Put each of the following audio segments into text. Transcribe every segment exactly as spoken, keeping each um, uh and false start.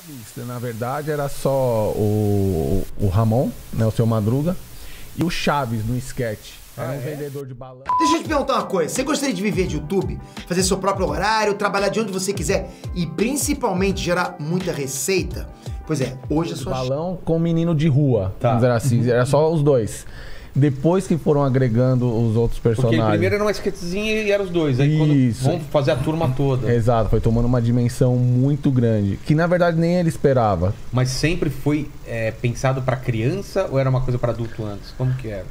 Chaves, na verdade, era só o, o Ramon, né, o seu Madruga, e o Chaves no esquete. Era um vendedor de balanço. Deixa eu te perguntar uma coisa. Você gostaria de viver de YouTube? Fazer seu próprio horário, trabalhar de onde você quiser e principalmente gerar muita receita? Pois é, hoje é só... balão com menino de rua, tá. Vamos dizer assim, era só os dois. Depois que foram agregando os outros personagens. Porque primeiro era uma esquetezinha e eram os dois. Aí isso. Quando vão fazer a turma toda. Exato, foi tomando uma dimensão muito grande. Que na verdade nem ele esperava. Mas sempre foi é, pensado para criança ou era uma coisa para adulto antes? Como que era?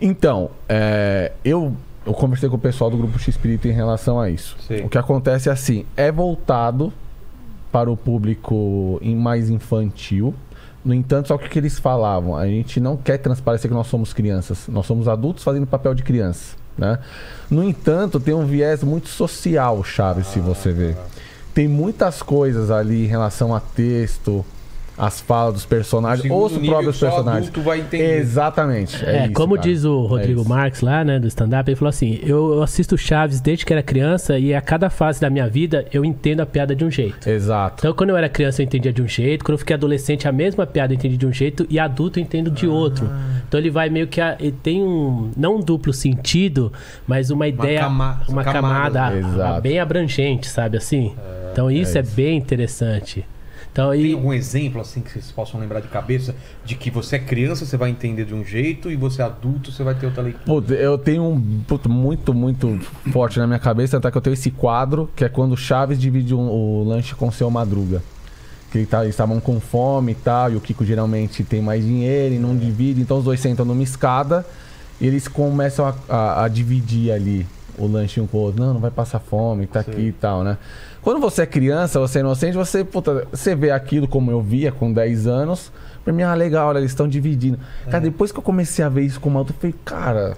Então, é, eu, eu conversei com o pessoal do Grupo Chespirito em relação a isso. Sim. O que acontece é assim, é voltado para o público mais infantil. No entanto, só que o que eles falavam, a gente não quer transparecer que nós somos crianças, nós somos adultos fazendo papel de criança, né? No entanto, tem um viés muito social, Chaves, ah, se você ver. Ah. Tem muitas coisas ali em relação a texto, as falas dos personagens, ou os próprios personagens. Vai entender. Exatamente. É, é isso, como cara. Diz o Rodrigo é Marx lá, né, do stand-up, ele falou assim, eu, eu assisto Chaves desde que era criança e a cada fase da minha vida eu entendo a piada de um jeito. Exato. Então quando eu era criança eu entendia de um jeito, quando eu fiquei adolescente a mesma piada eu entendi de um jeito e adulto eu entendo de ah. outro. Então ele vai meio que, a, ele tem um, não um duplo sentido, mas uma ideia, uma, cama, uma camada, camada a, a, bem abrangente, sabe assim? É, então isso é, isso é bem interessante. Então, tem e... algum exemplo assim que vocês possam lembrar de cabeça? De que você é criança, você vai entender de um jeito e você é adulto, você vai ter outra leitura? Pô, eu tenho um puto, muito, muito forte na minha cabeça, até que eu tenho esse quadro, que é quando o Chaves divide um, o lanche com o seu Madruga. Que ele tá, eles estavam com fome e tal, e o Kiko geralmente tem mais dinheiro e não divide, então os dois sentam numa escada e eles começam a, a, a dividir ali o lanche um com o outro. Não, não vai passar fome, tá Sim. aqui e tal, né? Quando você é criança, você é inocente, você, puta, você vê aquilo como eu via com dez anos. Pra mim, ah, legal, olha, eles estão dividindo. Cara, é. depois que eu comecei a ver isso com o outro, eu falei, cara...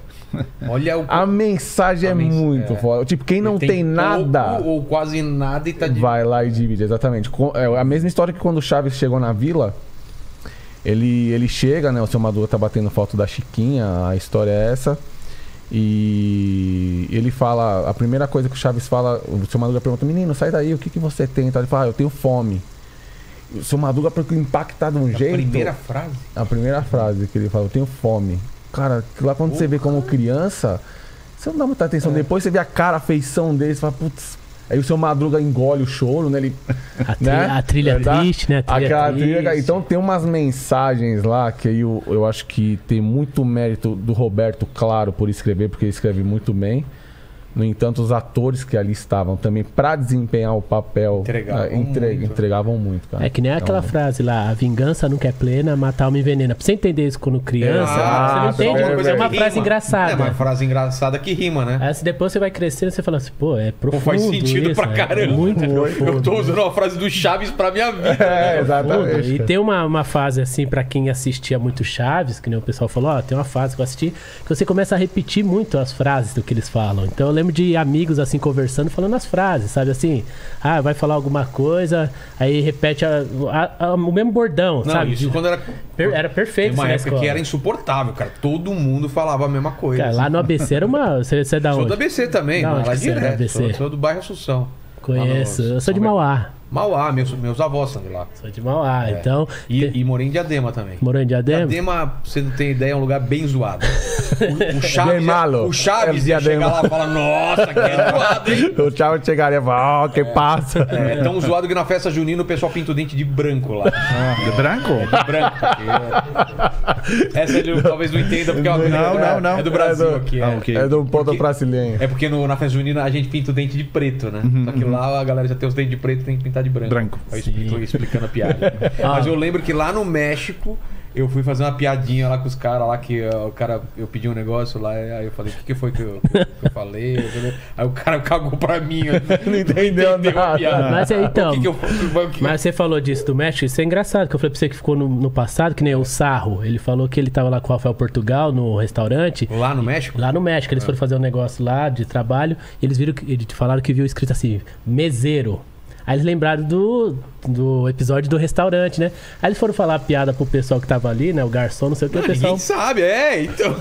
Olha o... A mensagem a é mens... muito é. foda. Tipo, quem não tem, tem nada... Ou, ou quase nada e tá... Vai lá e divide, exatamente. É a mesma história que quando o Chaves chegou na vila, ele, ele chega, né? O seu Maduro tá batendo foto da Chiquinha, a história é essa. E ele fala, a primeira coisa que o Chaves fala, o seu Madruga pergunta, menino, sai daí, o que, que você tem? Então ele fala, ah, eu tenho fome. O seu Madruga, porque o impacto tá de um a jeito... A primeira frase? A primeira frase que ele fala, eu tenho fome. Cara, lá quando Pô, você vê cara. como criança, você não dá muita atenção. É. Depois você vê a cara, a feição dele, você fala, putz... Aí o seu Madruga engole o choro, né? Ele, a, trilha, né? a trilha triste, né? A trilha a trilha, então tem umas mensagens lá que eu, eu acho que tem muito mérito do Roberto, claro, por escrever, porque ele escreve muito bem. No entanto, os atores que ali estavam também, para desempenhar o papel, entregavam, ah, entreg muito. entregavam muito. Cara. É que nem então, aquela frase lá, a vingança nunca é plena, matar uma envenena. Pra você entender isso quando criança, ah, você não entende, é uma, coisa é uma frase engraçada. É uma frase engraçada que rima, né? Aí depois você vai crescendo e você fala assim, pô, é profundo. Pô, faz sentido isso, pra é caramba. Muito eu tô usando uma frase do Chaves pra minha vida. É, né? Exatamente. E tem uma, uma fase assim, pra quem assistia muito Chaves, que nem o pessoal falou, ó, tem uma fase que eu assisti, que você começa a repetir muito as frases do que eles falam. Então eu lembro de amigos assim conversando, falando as frases, sabe assim? Ah, vai falar alguma coisa, aí repete a, a, a, o mesmo bordão, não, sabe? Isso quando era, per, era perfeito. Uma época que era insuportável, cara. Todo mundo falava a mesma coisa. Cara, assim. Lá no A B C era uma. Você, você é da onde? Sou do A B C também, não, lá direto. Sou, sou do bairro Assunção. Conheço, no, eu sou de Mauá. Mauá, meus, meus avós são de lá. Sou de Mauá, é. então... E, te... e morei em Diadema também. Morou em Diadema? Diadema, você não tem ideia, é um lugar bem zoado. O, o Chaves, malo. O Chaves é ia chegar lá e falar, nossa, que é zoado, hein? O Chaves chegaria e falar, ó, oh, que é. passa. É, é tão zoado que na festa junina o pessoal pinta o dente de branco lá. Ah, de branco? É de branco. Porque... Essa ele talvez não entenda, porque é uma coisa... Não, não, não. É do Brasil. É do, aqui, é. Ah, okay. É do ponto brasileiro. É porque no, na festa junina a gente pinta o dente de preto, né? Uhum, Só que uhum. lá a galera já tem os dentes de preto, tem que pintar de branco. branco. Eu explico, explicando a piada. ah. Mas eu lembro que lá no México eu fui fazer uma piadinha lá com os caras lá que uh, o cara, eu pedi um negócio lá, aí eu falei, o que, que foi que eu, que eu, que eu falei? Aí o cara cagou pra mim. Eu, não entendeu nada. A piada. Mas é, então, o que que eu, o que... mas você falou disso do México, isso é engraçado, que eu falei pra você que ficou no, no passado, que nem o Sarro, ele falou que ele tava lá com o Rafael Portugal no restaurante. Lá no México? Lá no México, eles é. foram fazer um negócio lá de trabalho, e eles viram, eles falaram que viu escrito assim, meseiro. Aí eles lembraram do, do episódio do restaurante, né? Aí eles foram falar a piada pro pessoal que tava ali, né? O garçom, não sei o que, o pessoal... Ninguém sabe, é, então...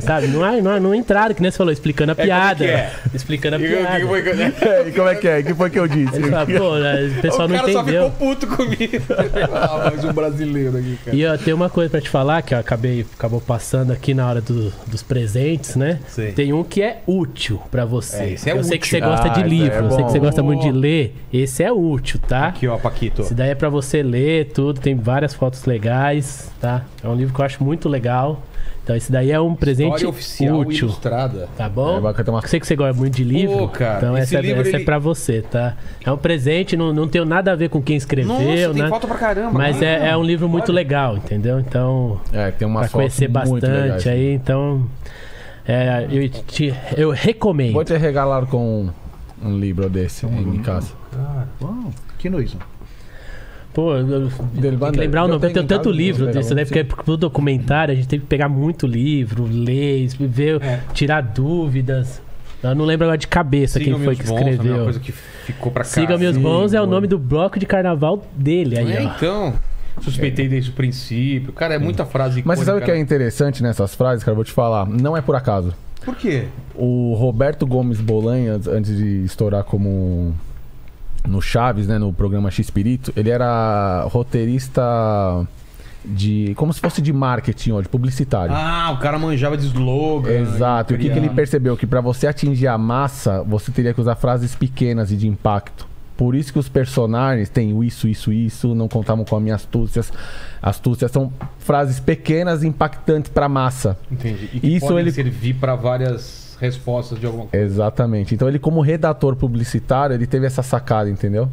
Sabe, não, não, não entraram, que nem você falou, explicando a é, piada. É? Explicando a e, piada. Que foi, é, e como é que é? O que foi que eu disse? Ele fala, pô, né, o pessoal o não entendeu. O cara só ficou puto comigo. Ah, mas um brasileiro aqui, cara. E, ó, tem uma coisa pra te falar, que eu acabei, acabou passando aqui na hora do, dos presentes, né? Sim. Tem um que é útil pra você. É, esse é eu útil. Sei que você gosta ah, de livro, é eu sei que você gosta muito de ler... Esse é útil, tá? Aqui, ó, Paquito. Esse daí é pra você ler tudo, tem várias fotos legais, tá? É um livro que eu acho muito legal. Então esse daí é um presente oficial útil. Ilustrada. Tá bom? É, uma... Eu sei que você gosta muito de livro, pô, cara, então essa, livro, essa ele... é pra você, tá? É um presente, não, não tem nada a ver com quem escreveu, né? Nossa, tem foto pra caramba. Mas é, é um livro muito Olha. legal, entendeu? Então, é, tem uma pra conhecer bastante legais, aí, né? Então... É, eu, te, eu recomendo. Vou te regalar com... Um livro desse hum, em casa. Cara, uau, que nojo. Pô, eu, eu tem que lembrar o nome. Eu tenho tanto livro disso, né? Porque pro documentário a gente tem que pegar muito livro, ler, ver, é. tirar dúvidas. Eu não lembro agora de cabeça Siga quem foi que bons, escreveu. É coisa que ficou pra Siga casa, Meus Bons sim, é o nome do bloco de carnaval dele. Aí, é, ó. Então... Suspeitei desde o princípio. Cara, é muita frase icônica. Mas você sabe o que é interessante nessas frases, cara? Vou te falar. Não é por acaso. Por quê? O Roberto Gómez Bolaños, antes de estourar como no Chaves, né, no programa Chespirito, ele era roteirista de... Como se fosse de marketing, ó, de publicitário. Ah, o cara manjava de slogan. Exato. E o que, que ele percebeu? Que pra você atingir a massa, você teria que usar frases pequenas e de impacto. Por isso que os personagens têm isso, isso, isso, não contavam com as minhas astúcias. Astúcias são frases pequenas e impactantes para a massa. Entendi. E que isso podem ele... servir para várias respostas de alguma coisa. Exatamente. Então ele, como redator publicitário, ele teve essa sacada, entendeu?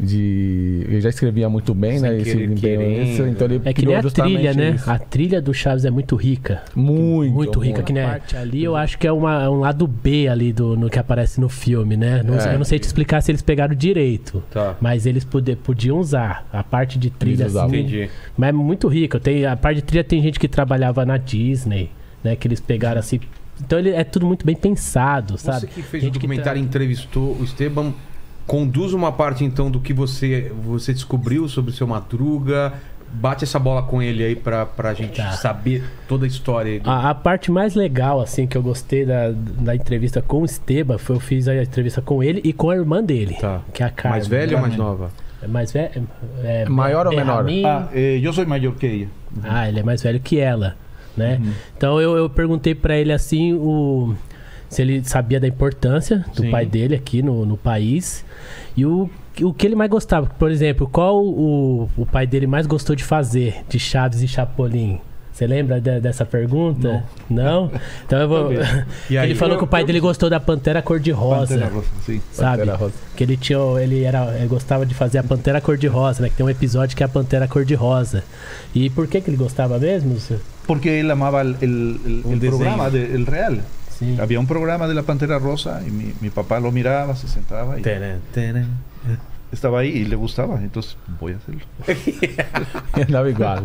De... Ele já escrevia muito bem, Sem né? Querer, esse... Então ele é que nem a trilha, né? Isso. A trilha do Chaves é muito rica. Muito. Muito rica. Que, né? Parte ali eu acho que é uma, um lado B ali do no que aparece no filme, né? Não, é, eu não sei te explicar se eles pegaram direito. Tá. Mas eles poder, podiam usar a parte de trilha. Assim, entendi. Mas é muito rica. Tem, a parte de trilha tem gente que trabalhava na Disney, né? Que eles pegaram assim. Então ele é tudo muito bem pensado, sabe? Você que fez o documentário, que tra... entrevistou o Esteban. Conduz uma parte, então, do que você, você descobriu sobre o seu Madruga. Bate essa bola com ele aí pra, pra gente tá. saber toda a história. Aí do... a, a parte mais legal, assim, que eu gostei da, da entrevista com o Esteban foi eu fiz a entrevista com ele e com a irmã dele, tá. que é a Carmen. Mais velha ou mais nova? É mais velha... É, é maior é, ou menor? Ah, eu sou maior que ele. Uhum. Ah, ele é mais velho que ela, né? Uhum. Então, eu, eu perguntei pra ele, assim, o... se ele sabia da importância do Sim. pai dele aqui no, no país. E o, o que ele mais gostava. Por exemplo, qual o, o pai dele mais gostou de fazer de Chaves e Chapolin? Você lembra de, dessa pergunta? Não. Não? Então eu vou... Ele falou que o pai dele gostou da Pantera Cor-de-Rosa. Pantera Rosa, sim. Sabe? Pantera Rosa. Que ele, tinha, ele, era, ele gostava de fazer a Pantera Cor-de-Rosa, né? Que tem um episódio que é a Pantera Cor-de-Rosa. E por que, que ele gostava mesmo? Porque ele amava o programa, o real. Sí. Había un programa de la Pantera Rosa y mi, mi papá lo miraba, se sentaba y tenen, tenen. Estaba ahí y le gustaba, entonces voy a hacerlo. Andava igual.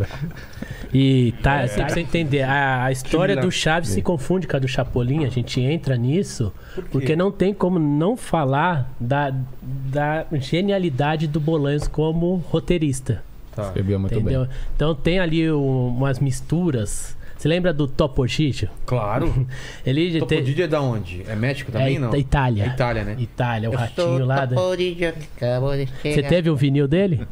E tá, você precisa entender, a, a história do Chaves se confunde com a do Chapolin, a gente entra nisso, Por porque não tem como não falar da, da genialidade do Bolaños como roteirista. Tá. Escrevia muito Entendeu? bem. Então tem ali um, umas misturas. Você lembra do Topo Gigio? Claro. Ele Topo Gigio te... é da onde? É México também, é, não? Da Itália. É Itália, né? Itália, o eu ratinho lá. Da... Você teve um vinil dele?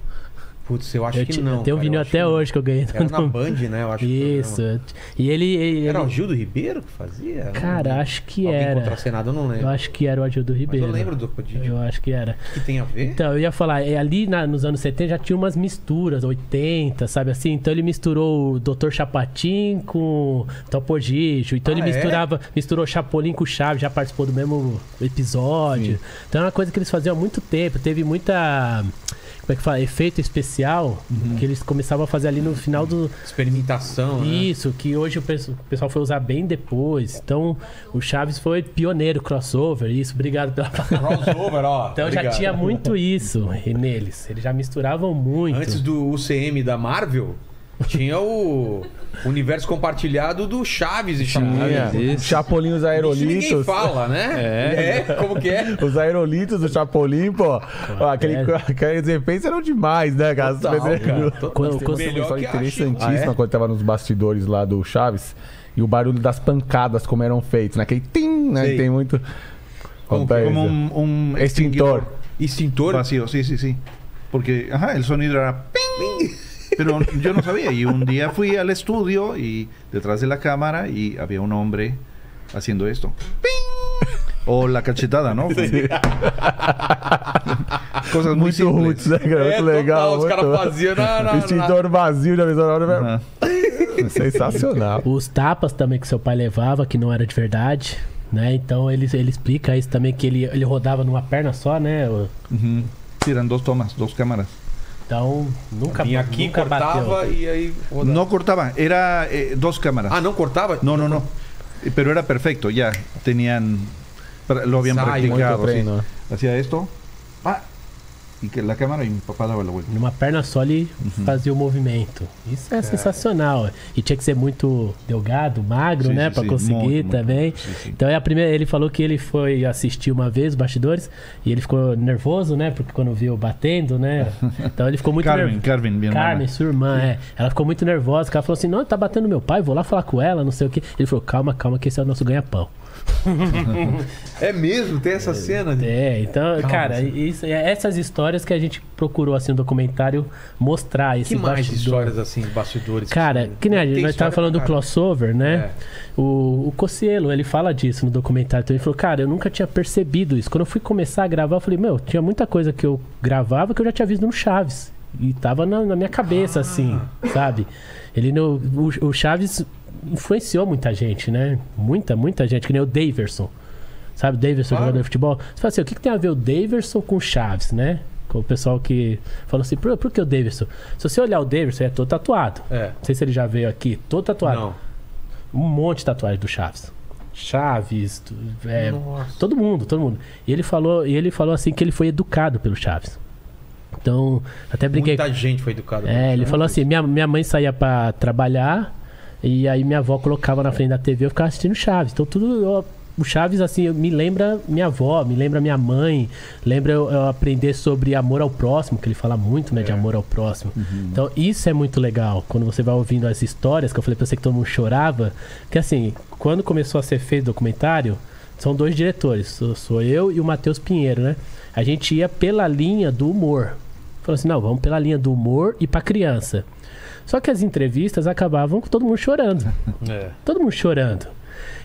Putz, eu acho eu te... que não. Eu tenho um cara, vinil até que... hoje que eu ganhei. Era na Band, né? Eu acho Isso. Que eu e ele, ele... Era o Gil do Ribeiro que fazia? Cara, acho que Alguém era. Contracenado, eu não lembro. Eu acho que era o Gil do Ribeiro. Mas eu lembro do Topo Gigio. Eu acho que era. O que tem a ver? Então, eu ia falar, ali na, nos anos setenta já tinha umas misturas, oitenta, sabe assim? Então ele misturou o Doutor Chapatin com Topo Gigio. Então ah, ele misturava, é? misturou Chapolin com Chaves, já participou do mesmo episódio. Sim. Então é uma coisa que eles faziam há muito tempo. Teve muita... Como é que fala? Efeito especial, uhum. que eles começavam a fazer ali no final do... Experimentação, Isso, né? que hoje o pessoal foi usar bem depois. Então, o Chaves foi pioneiro, crossover, isso, obrigado pela palavra. Crossover, ó. Então, obrigado. Já tinha muito isso neles, eles já misturavam muito. Antes do U C M da Marvel... Tinha o universo compartilhado do Chaves e Chaves. Chapolin, os aerolitos. Isso ninguém fala, né? É. é. Como que é? Os aerolitos do Chapolin, pô. Ah, aquele, é. Aqueles efeitos eram demais, né, cara? Total, cara. Era... Total, Total, uma história interessantíssima ah, é? quando tava nos bastidores lá do Chaves. E o barulho das pancadas, como eram feitos. Naquele tim, né? Sim. Tem muito... Como, como um, um extintor. Extintor. Vacío, sim, sim, sim. Porque, ajá, o sonido era... Ping! Pero yo no sabía, y un día fui al estudio y detrás de la cámara y había un hombre haciendo esto. ¡Ping! O la cachetada, ¿no? Sí. Cosas muy simples. Muito, né, é, legal, total, muito... Os caras faziam... Não, não, extintor não. Vazio na mesma hora. Uhum. Sensacional. Os tapas também que seu pai levava, que não era de verdade, né? Então ele, ele explica isso também, que ele, ele rodava numa perna só, né? Uhum. Tirando duas tomas, duas câmaras. Então, nunca, e aqui nunca cortava bateu. E aí rodava. Não cortaba, era eh, dos cámaras. Ah, não cortaba? Não, não, não. Mas era perfeito, já. Tenían. Lo habían Sai, practicado. Treino. Hacía esto. Ah, e que a câmera e meu papai dava a volta. Numa perna só ele uhum. fazia o movimento. Isso é, é sensacional. E tinha que ser muito delgado, magro, sim, né? Sim, pra sim. conseguir muito, também. Muito. Sim, sim. Então é a primeira. Ele falou que ele foi assistir uma vez os bastidores e ele ficou nervoso, né? Porque quando viu batendo, né? Então ele ficou muito nervoso. Carmen, Carmen, Carmen, sua irmã, é. Ela ficou muito nervosa. Ela falou assim: não, tá batendo meu pai, vou lá falar com ela, não sei o quê. Ele falou: calma, calma, que esse é o nosso ganha-pão. É mesmo, tem essa é, cena de... É, então, calma, cara, isso, essas histórias que a gente procurou, assim, no documentário mostrar esse bastidor. Que mais histórias, assim, bastidores? Cara, que, que né, nós estávamos falando do crossover, né? É. O, o Cossiello, ele fala disso no documentário. Então ele falou, cara, eu nunca tinha percebido isso. Quando eu fui começar a gravar, eu falei, meu, tinha muita coisa que eu gravava que eu já tinha visto no Chaves. E tava na, na minha cabeça, ah. assim, sabe? Ele, no, o, o Chaves... influenciou muita gente, né? Muita, muita gente, que nem o Daverson. Sabe o Daverson, claro. Jogador de futebol? Você fala assim, o que, que tem a ver o Daverson com o Chaves, né? Com o pessoal que falou assim, por, por que o Daverson? Se você olhar o Daverson, ele é todo tatuado. É. Não sei se ele já veio aqui, todo tatuado. Não. Um monte de tatuagem do Chaves. Chaves, é, todo mundo, todo mundo. E ele falou, e ele falou assim que ele foi educado pelo Chaves. Então, até brinquei... Muita gente foi educada pelo Chaves. É, ele falou assim, minha, minha mãe saía pra trabalhar... E aí minha avó colocava na frente da T V, eu ficava assistindo Chaves. Então tudo, eu, o Chaves assim, me lembra minha avó, me lembra minha mãe, lembra eu, eu aprender sobre amor ao próximo, que ele fala muito, né, é. de amor ao próximo. Uhum. Então isso é muito legal, quando você vai ouvindo as histórias, que eu falei pra você que todo mundo chorava, que assim, quando começou a ser feito o documentário, são dois diretores, sou, sou eu e o Matheus Pinheiro, né? A gente ia pela linha do humor. Falou assim, não, vamos pela linha do humor e pra criança. Só que as entrevistas acabavam com todo mundo chorando. É. Todo mundo chorando.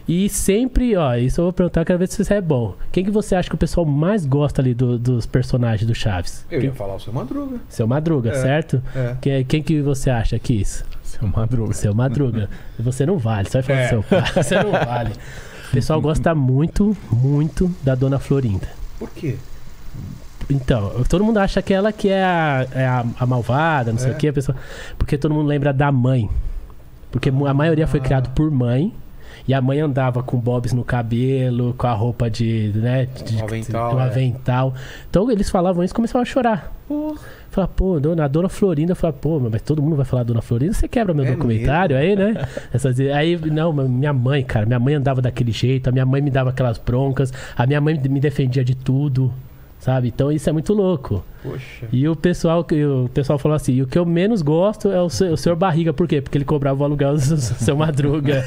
E sempre, ó, isso eu vou perguntar, eu quero ver se isso é bom. Quem que você acha que o pessoal mais gosta ali do, dos personagens do Chaves? Eu quem... ia falar o Seu Madruga. Seu Madruga, é. certo? É. Quem, quem que você acha que isso? Seu Madruga. Seu Madruga. Você não vale, você vai falar é. seu pai. Você não vale. O pessoal gosta muito, muito da Dona Florinda. Por quê? Então, todo mundo acha que ela que é a, é a, a malvada, não é. sei o que, a pessoa... Porque todo mundo lembra da mãe. Porque ah, a maioria ah. foi criada por mãe. E a mãe andava com bobs no cabelo, com a roupa de... né, de, um avental. De, um avental. É. Então, eles falavam isso e começavam a chorar. Porra. Falava, pô, a Dona Florinda. Eu falava, pô, mas todo mundo vai falar Dona Florinda? Você quebra meu é documentário mesmo? Aí, né? Essas, aí, não, minha mãe, cara. Minha mãe andava daquele jeito. A minha mãe me dava aquelas broncas. A minha mãe me defendia de tudo. Sabe? Então isso é muito louco. Poxa. E o pessoal, o pessoal falou assim, o que eu menos gosto é o, seu, o senhor Barriga. Por quê? Porque ele cobrava o aluguel do Seu Madruga.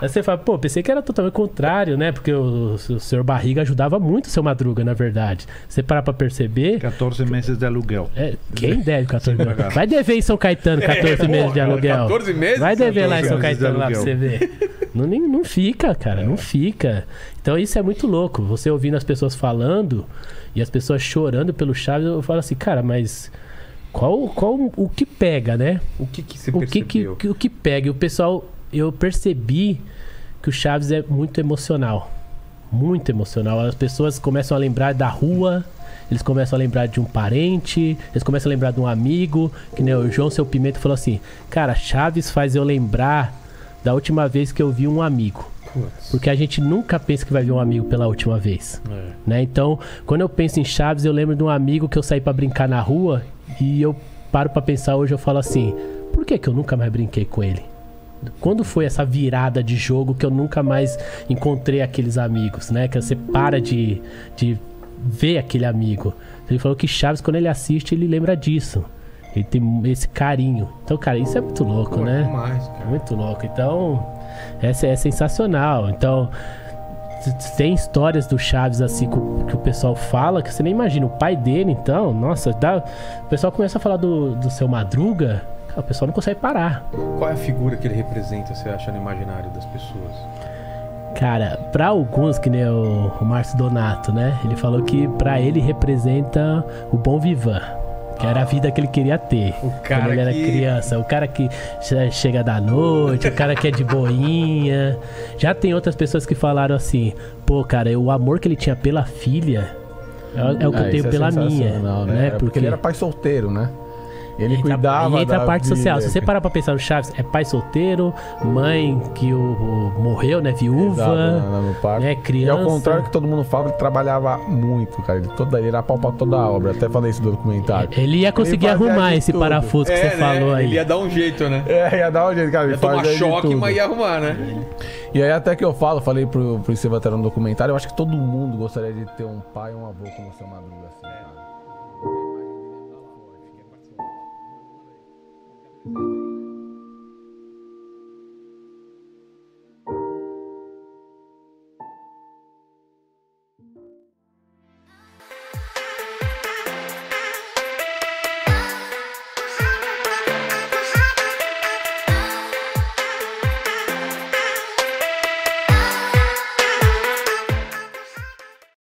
Aí você fala, pô, pensei que era totalmente contrário, né? Porque o, o senhor Barriga ajudava muito o Seu Madruga, na verdade. Você parar pra perceber... quatorze meses de aluguel. É, quem deve quatorze meses? Vai dever em São Caetano quatorze é, meses de aluguel. quatorze meses? Vai dever lá em São Caetano, lá pra você ver. Não, não fica, cara, é. não fica. Então isso é muito louco. Você ouvindo as pessoas falando e as pessoas chorando pelo Chaves, eu falo assim, cara, mas qual, qual o que pega, né? O que que você o que, que O que pega? E o pessoal, eu percebi que o Chaves é muito emocional. Muito emocional. As pessoas começam a lembrar da rua, eles começam a lembrar de um parente, eles começam a lembrar de um amigo, que nem o João Seu Pimento falou assim, cara, Chaves faz eu lembrar da última vez que eu vi um amigo. Porque a gente nunca pensa que vai ver um amigo pela última vez. É. Né? Então, quando eu penso em Chaves, eu lembro de um amigo que eu saí pra brincar na rua e eu paro pra pensar hoje, eu falo assim, Por que que eu nunca mais brinquei com ele? Quando foi essa virada de jogo que eu nunca mais encontrei aqueles amigos, né? Que você para de, de ver aquele amigo. Ele falou que Chaves, quando ele assiste, ele lembra disso. Ele tem esse carinho. Então, cara, isso é muito louco, né? Demais, cara. Muito louco. Então, essa é sensacional. Então, tem histórias do Chaves, assim, que o pessoal fala, que você nem imagina. O pai dele, então, nossa, dá... o pessoal começa a falar do, do seu Madruga, o pessoal não consegue parar. Qual é a figura que ele representa, você acha, no imaginário das pessoas? Cara, pra alguns, que nem o, o Márcio Donato, né? Ele falou que pra ele representa o bom vivan. Que era a vida que ele queria ter o cara quando ele era que... criança. O cara que chega da noite, o cara que é de boinha. Já tem outras pessoas que falaram assim: pô, cara, o amor que ele tinha pela filha é, é o que ah, eu tenho é pela minha, né? É porque... porque ele era pai solteiro, né? Ele entra, cuidava. E entra da a parte vida, social. Se você parar pra pensar no Chaves, é pai solteiro, mãe que o, o, morreu, né? Viúva. Exato, né, criança. E ao contrário que todo mundo fala, ele trabalhava muito, cara. Ele, todo, ele era pau pra toda a obra. Até falei isso no documentário. Ele ia conseguir ele arrumar esse tudo. parafuso que é, você né? falou aí. Ele ia dar um jeito, né? É, ia dar um jeito, cara. Ele ia tomar choque, mas ia arrumar, né? E aí, até que eu falo, falei pro, pro Silvatel no documentário, eu acho que todo mundo gostaria de ter um pai e um avô como o seu Madruga, assim, cara.